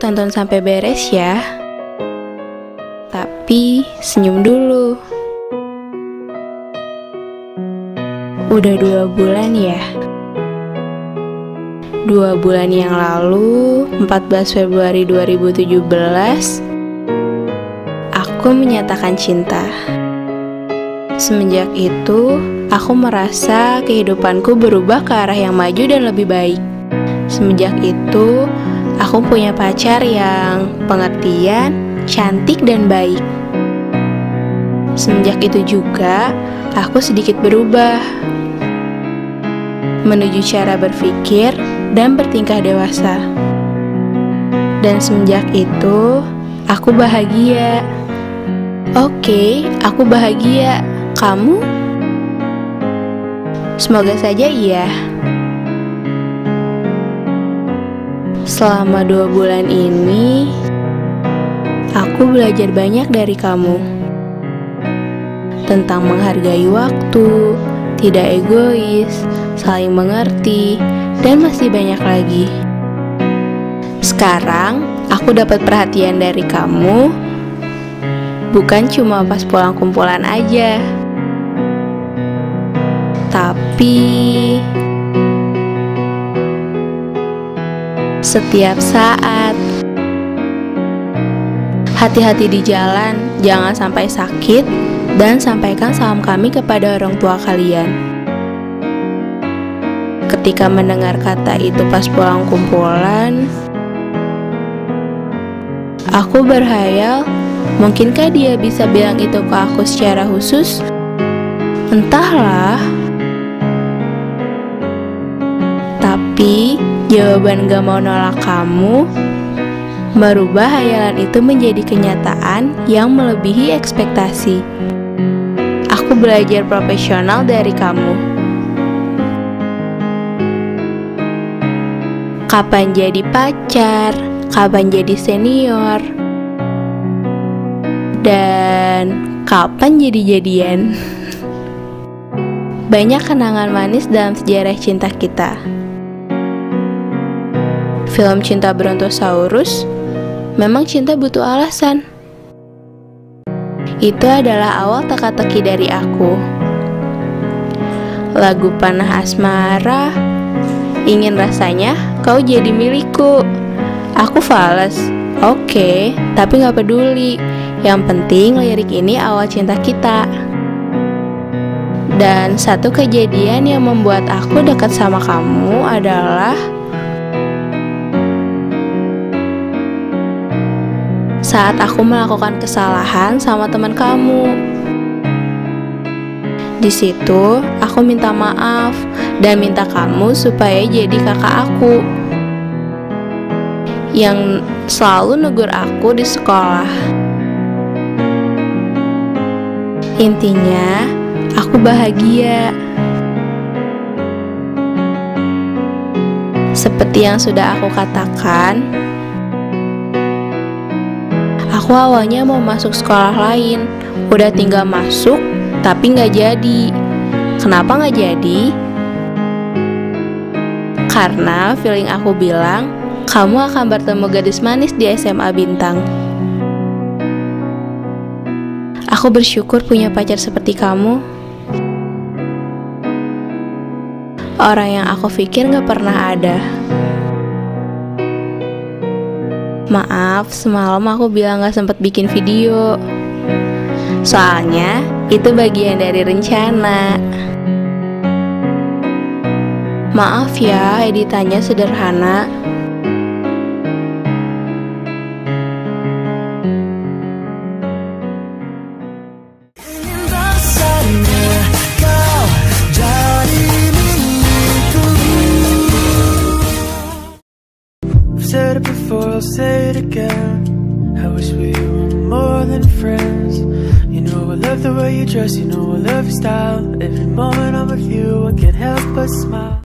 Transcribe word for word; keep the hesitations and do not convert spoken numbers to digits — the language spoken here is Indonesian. Tonton sampai beres ya. Tapi senyum dulu. Udah dua bulan ya. Dua bulan yang lalu, empat belas Februari dua ribu tujuh belas, aku menyatakan cinta. Semenjak itu, aku merasa kehidupanku berubah ke arah yang maju dan lebih baik. Semenjak itu, aku punya pacar yang pengertian, cantik, dan baik. Semenjak itu juga, aku sedikit berubah menuju cara berpikir dan bertingkah dewasa. Dan semenjak itu, aku bahagia. Oke, aku bahagia. Kamu? Semoga saja iya. Selama dua bulan ini, aku belajar banyak dari kamu. Tentang menghargai waktu, tidak egois, saling mengerti, dan masih banyak lagi. Sekarang, aku dapat perhatian dari kamu, bukan cuma pas pulang kumpulan aja, tapi setiap saat. Hati-hati di jalan, jangan sampai sakit, dan sampaikan salam kami kepada orang tua kalian. Ketika mendengar kata itu pas pulang kumpulan, aku berhayal, mungkinkah dia bisa bilang itu ke aku secara khusus? Entahlah. Tapi, jawaban gak mau nolak kamu merubah hayalan itu menjadi kenyataan yang melebihi ekspektasi. Aku belajar profesional dari kamu. Kapan jadi pacar, kapan jadi senior, dan kapan jadi jadian. Banyak kenangan manis dalam sejarah cinta kita. Film Cinta Brontosaurus, memang cinta butuh alasan. Itu adalah awal teka-teki dari aku. Lagu Panah Asmara, ingin rasanya kau jadi milikku. Aku fales. Oke, tapi gak peduli. Yang penting lirik ini awal cinta kita. Dan satu kejadian yang membuat aku dekat sama kamu adalah saat aku melakukan kesalahan sama teman kamu. Di situ, aku minta maaf dan minta kamu supaya jadi kakak aku yang selalu negur aku di sekolah. Intinya, aku bahagia. Seperti yang sudah aku katakan, aku awalnya mau masuk sekolah lain, udah tinggal masuk, tapi nggak jadi. Kenapa nggak jadi? Karena feeling aku bilang, kamu akan bertemu gadis manis di S M A Bintang. Aku bersyukur punya pacar seperti kamu. Orang yang aku pikir nggak pernah ada. Maaf, semalam aku bilang nggak sempat bikin video. Soalnya, itu bagian dari rencana. Maaf ya, editannya sederhana. Dress, you know I love your style. Every moment I'm with you, I can't help but smile.